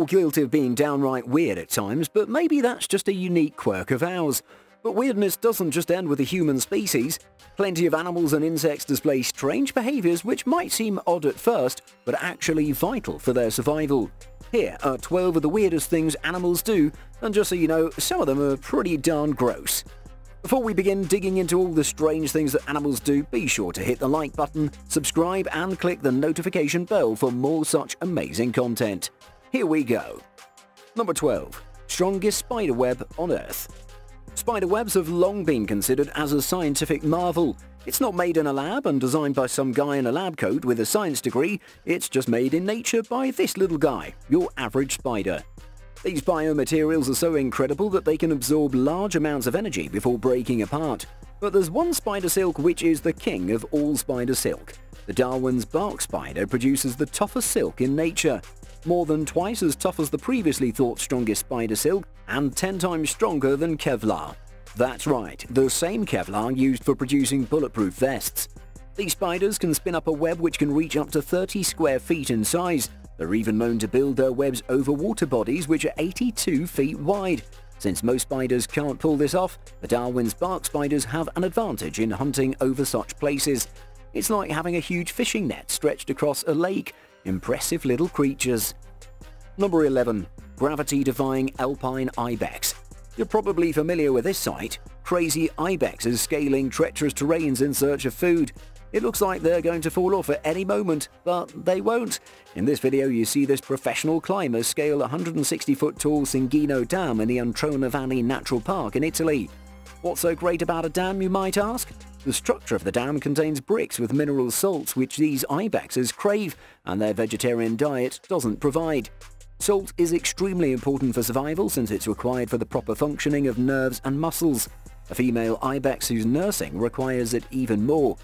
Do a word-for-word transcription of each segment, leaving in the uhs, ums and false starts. all guilty of being downright weird at times, but maybe that's just a unique quirk of ours. But weirdness doesn't just end with the human species. Plenty of animals and insects display strange behaviours which might seem odd at first, but are actually vital for their survival. Here are twelve of the weirdest things animals do, and just so you know, some of them are pretty darn gross. Before we begin digging into all the strange things that animals do, be sure to hit the like button, subscribe and click the notification bell for more such amazing content. Here we go. Number twelve. Strongest spider web on Earth. Spider webs have long been considered as a scientific marvel. It's not made in a lab and designed by some guy in a lab coat with a science degree, it's just made in nature by this little guy, your average spider. These biomaterials are so incredible that they can absorb large amounts of energy before breaking apart. But there's one spider silk which is the king of all spider silk. The Darwin's bark spider produces the toughest silk in nature. More than twice as tough as the previously thought strongest spider silk, and ten times stronger than Kevlar. That's right, the same Kevlar used for producing bulletproof vests. These spiders can spin up a web which can reach up to thirty square feet in size. They're even known to build their webs over water bodies which are eighty-two feet wide. Since most spiders can't pull this off, the Darwin's bark spiders have an advantage in hunting over such places. It's like having a huge fishing net stretched across a lake. Impressive little creatures. Number eleven. Gravity-defying Alpine Ibex. You're probably familiar with this sight. Crazy ibexes scaling treacherous terrains in search of food. It looks like they're going to fall off at any moment, but they won't. In this video you see this professional climber scale one hundred sixty foot tall Cingino Dam in the Antronavani Natural Park in Italy. What's so great about a dam, you might ask? The structure of the dam contains bricks with mineral salts which these ibexes crave, and their vegetarian diet doesn't provide. Salt is extremely important for survival since it's required for the proper functioning of nerves and muscles. A female ibex who's nursing requires it even more.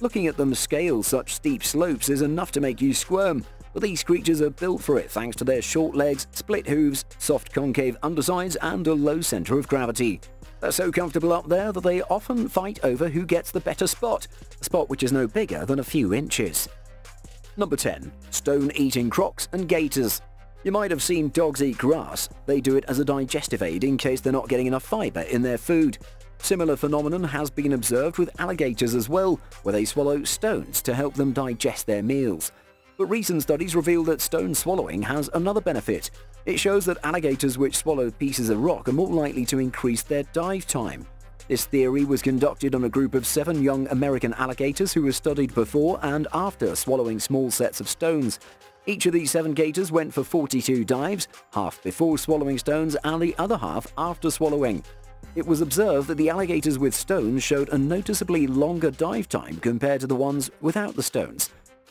Looking at them scale such steep slopes is enough to make you squirm, but these creatures are built for it thanks to their short legs, split hooves, soft concave undersides and a low center of gravity. They're so comfortable up there that they often fight over who gets the better spot, a spot which is no bigger than a few inches. Number ten. Stone-eating crocs and gators. You might have seen dogs eat grass. They do it as a digestive aid in case they're not getting enough fiber in their food. Similar phenomenon has been observed with alligators as well, where they swallow stones to help them digest their meals. But recent studies reveal that stone swallowing has another benefit. It shows that alligators which swallow pieces of rock are more likely to increase their dive time. This theory was conducted on a group of seven young American alligators who were studied before and after swallowing small sets of stones. Each of these seven gators went for forty-two dives, half before swallowing stones and the other half after swallowing. It was observed that the alligators with stones showed a noticeably longer dive time compared to the ones without the stones.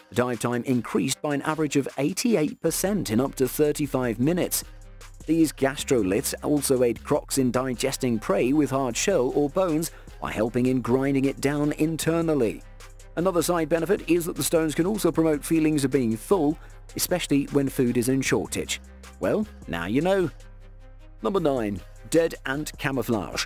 The dive time increased by an average of eighty-eight percent in up to thirty-five minutes. These gastroliths also aid crocs in digesting prey with hard shell or bones by helping in grinding it down internally. Another side benefit is that the stones can also promote feelings of being full, especially when food is in shortage. Well, now you know. Number nine. Dead ant camouflage.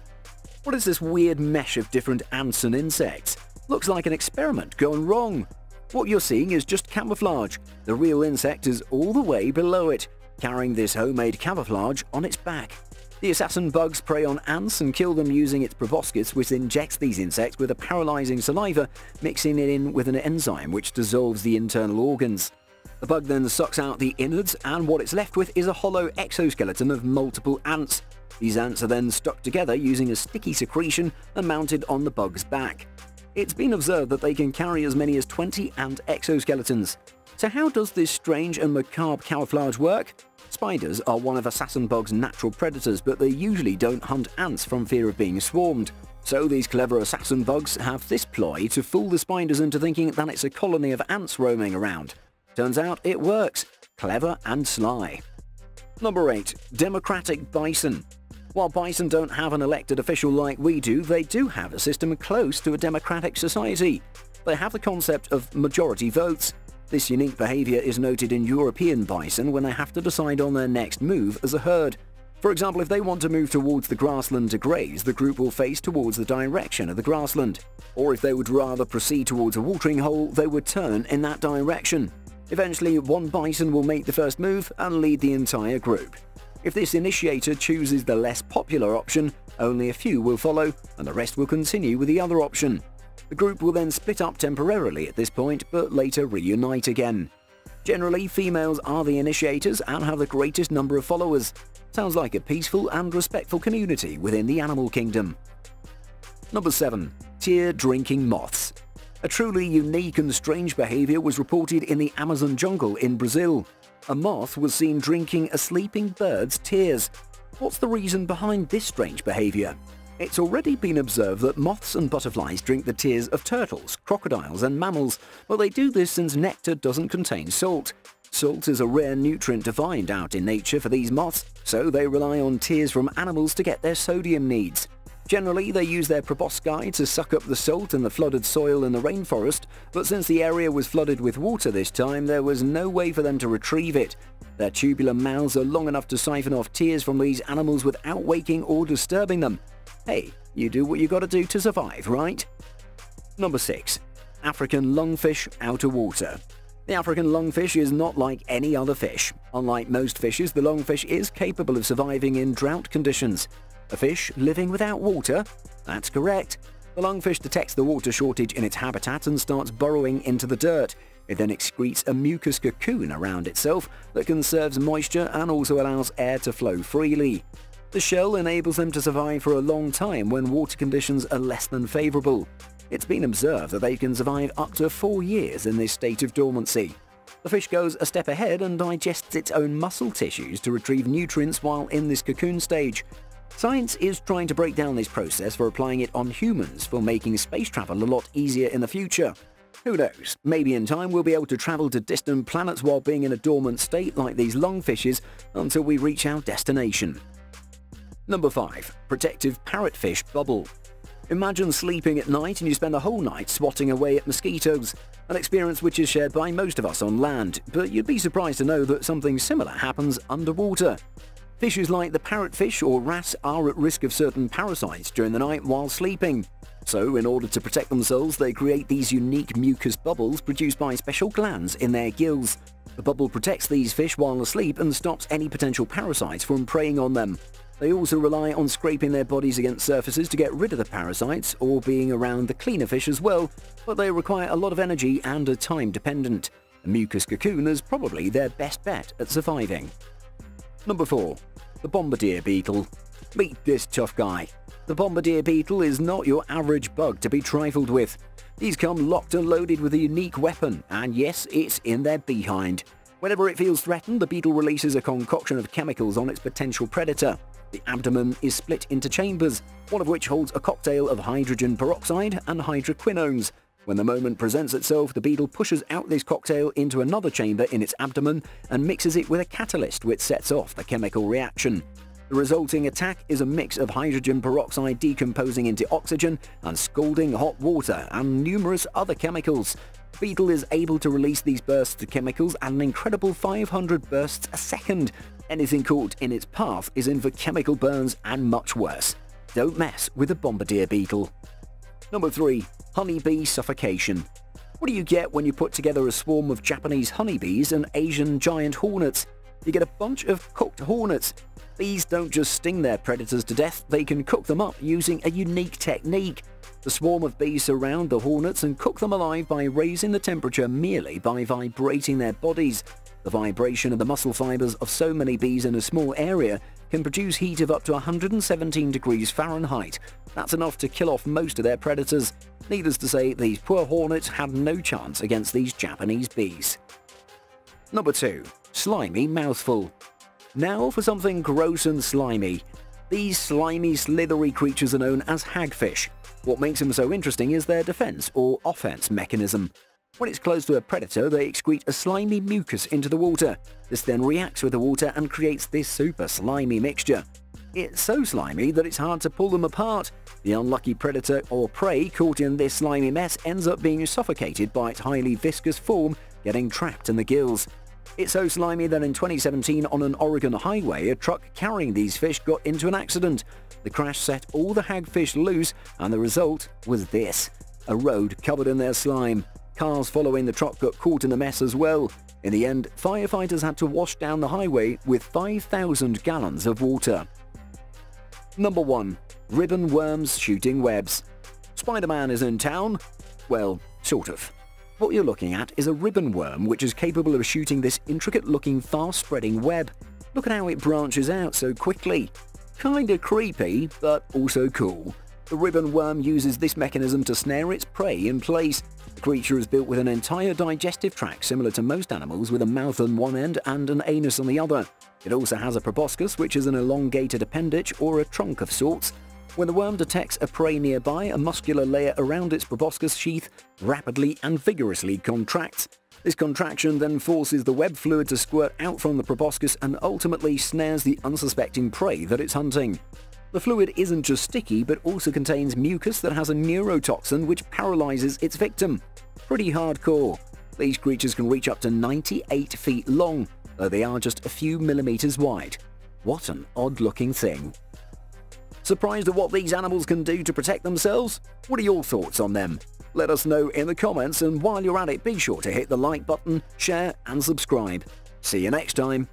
What is this weird mesh of different ants and insects? Looks like an experiment gone wrong. What you're seeing is just camouflage. The real insect is all the way below it, carrying this homemade camouflage on its back. The assassin bugs prey on ants and kill them using its proboscis, which injects these insects with a paralyzing saliva, mixing it in with an enzyme which dissolves the internal organs. The bug then sucks out the innards, and what it's left with is a hollow exoskeleton of multiple ants. These ants are then stuck together using a sticky secretion and mounted on the bug's back. It's been observed that they can carry as many as twenty ant exoskeletons. So how does this strange and macabre camouflage work? Spiders are one of assassin bugs' natural predators, but they usually don't hunt ants from fear of being swarmed. So these clever assassin bugs have this ploy to fool the spiders into thinking that it's a colony of ants roaming around. Turns out it works. Clever and sly. Number eight. Democratic bison. While bison don't have an elected official like we do, they do have a system close to a democratic society. They have the concept of majority votes. This unique behavior is noted in European bison when they have to decide on their next move as a herd. For example, if they want to move towards the grassland to graze, the group will face towards the direction of the grassland. Or if they would rather proceed towards a watering hole, they would turn in that direction. Eventually, one bison will make the first move and lead the entire group. If this initiator chooses the less popular option, only a few will follow, and the rest will continue with the other option. The group will then split up temporarily at this point, but later reunite again. Generally, females are the initiators and have the greatest number of followers. Sounds like a peaceful and respectful community within the animal kingdom. Number seven. Tear-drinking moths. A truly unique and strange behavior was reported in the Amazon jungle in Brazil. A moth was seen drinking a sleeping bird's tears. What's the reason behind this strange behavior? It's already been observed that moths and butterflies drink the tears of turtles, crocodiles and mammals, but they do this since nectar doesn't contain salt. Salt is a rare nutrient to find out in nature for these moths, so they rely on tears from animals to get their sodium needs. Generally, they use their proboscis to suck up the salt in the flooded soil in the rainforest, but since the area was flooded with water this time, there was no way for them to retrieve it. Their tubular mouths are long enough to siphon off tears from these animals without waking or disturbing them. Hey, you do what you gotta do to survive, right? Number six. African lungfish out of water. The African lungfish is not like any other fish. Unlike most fishes, the lungfish is capable of surviving in drought conditions. A fish living without water? That's correct. The lungfish detects the water shortage in its habitat and starts burrowing into the dirt. It then excretes a mucus cocoon around itself that conserves moisture and also allows air to flow freely. The shell enables them to survive for a long time when water conditions are less than favorable. It's been observed that they can survive up to four years in this state of dormancy. The fish goes a step ahead and digests its own muscle tissues to retrieve nutrients while in this cocoon stage. Science is trying to break down this process for applying it on humans for making space travel a lot easier in the future. Who knows, maybe in time we'll be able to travel to distant planets while being in a dormant state like these lungfishes until we reach our destination. Number five. Protective parrotfish bubble. Imagine sleeping at night and you spend the whole night swatting away at mosquitoes, an experience which is shared by most of us on land, but you'd be surprised to know that something similar happens underwater. Fishes like the parrotfish or wrasse are at risk of certain parasites during the night while sleeping. So, in order to protect themselves, they create these unique mucus bubbles produced by special glands in their gills. The bubble protects these fish while asleep and stops any potential parasites from preying on them. They also rely on scraping their bodies against surfaces to get rid of the parasites or being around the cleaner fish as well, but they require a lot of energy and are time dependent. A mucus cocoon is probably their best bet at surviving. Number four. The Bombardier Beetle. Meet this tough guy. The Bombardier Beetle is not your average bug to be trifled with. These come locked and loaded with a unique weapon, and yes, it's in their behind. Whenever it feels threatened, the beetle releases a concoction of chemicals on its potential predator. The abdomen is split into chambers, one of which holds a cocktail of hydrogen peroxide and hydroquinones. When the moment presents itself, the beetle pushes out this cocktail into another chamber in its abdomen and mixes it with a catalyst which sets off the chemical reaction. The resulting attack is a mix of hydrogen peroxide decomposing into oxygen and scalding hot water and numerous other chemicals. Beetle is able to release these bursts of chemicals at an incredible five hundred bursts a second. Anything caught in its path is in for chemical burns and much worse. Don't mess with the Bombardier Beetle. Number three. Honeybee suffocation. What do you get when you put together a swarm of Japanese honeybees and Asian giant hornets? You get a bunch of cooked hornets. Bees don't just sting their predators to death, they can cook them up using a unique technique. The swarm of bees surround the hornets and cook them alive by raising the temperature merely by vibrating their bodies. The vibration of the muscle fibers of so many bees in a small area can produce heat of up to one hundred seventeen degrees Fahrenheit. That's enough to kill off most of their predators. Needless to say, these poor hornets had no chance against these Japanese bees. Number two. Slimy mouthful. Now for something gross and slimy. These slimy, slithery creatures are known as hagfish. What makes them so interesting is their defense or offense mechanism. When it's close to a predator, they excrete a slimy mucus into the water. This then reacts with the water and creates this super slimy mixture. It's so slimy that it's hard to pull them apart. The unlucky predator or prey caught in this slimy mess ends up being suffocated by its highly viscous form, getting trapped in the gills. It's so slimy that in twenty seventeen, on an Oregon highway, a truck carrying these fish got into an accident. The crash set all the hagfish loose, and the result was this: a road covered in their slime. Cars following the truck got caught in the mess as well. In the end, firefighters had to wash down the highway with five thousand gallons of water. Number one. Ribbon worms shooting webs. Spider-Man is in town? Well, sort of. What you're looking at is a ribbon worm which is capable of shooting this intricate-looking, fast-spreading web. Look at how it branches out so quickly. Kinda creepy, but also cool. The ribbon worm uses this mechanism to snare its prey in place. The creature is built with an entire digestive tract similar to most animals, with a mouth on one end and an anus on the other. It also has a proboscis, which is an elongated appendage or a trunk of sorts. When the worm detects a prey nearby, a muscular layer around its proboscis sheath rapidly and vigorously contracts. This contraction then forces the web fluid to squirt out from the proboscis and ultimately snares the unsuspecting prey that it's hunting. The fluid isn't just sticky, but also contains mucus that has a neurotoxin which paralyzes its victim. Pretty hardcore. These creatures can reach up to ninety-eight feet long, though they are just a few millimeters wide. What an odd-looking thing. Surprised at what these animals can do to protect themselves? What are your thoughts on them? Let us know in the comments, and while you're at it, be sure to hit the like button, share, and subscribe. See you next time.